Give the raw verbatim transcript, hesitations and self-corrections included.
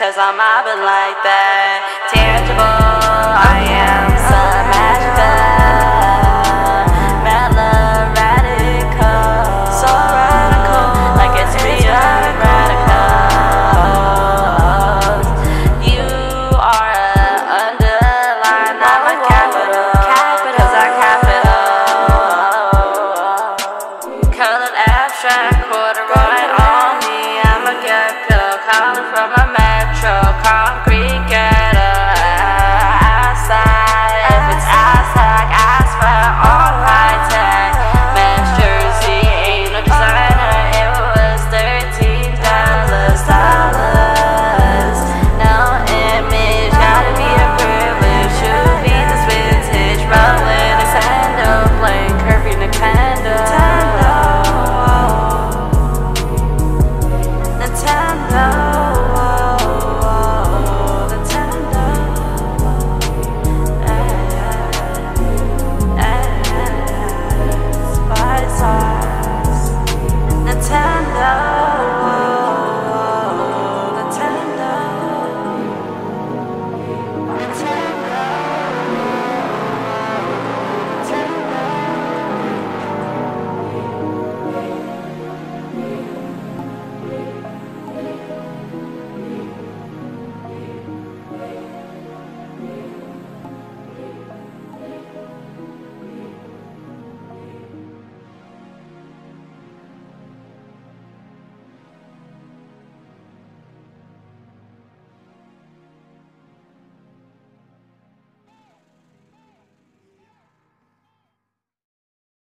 'Cause I'm mobbing like that, tangible, I am.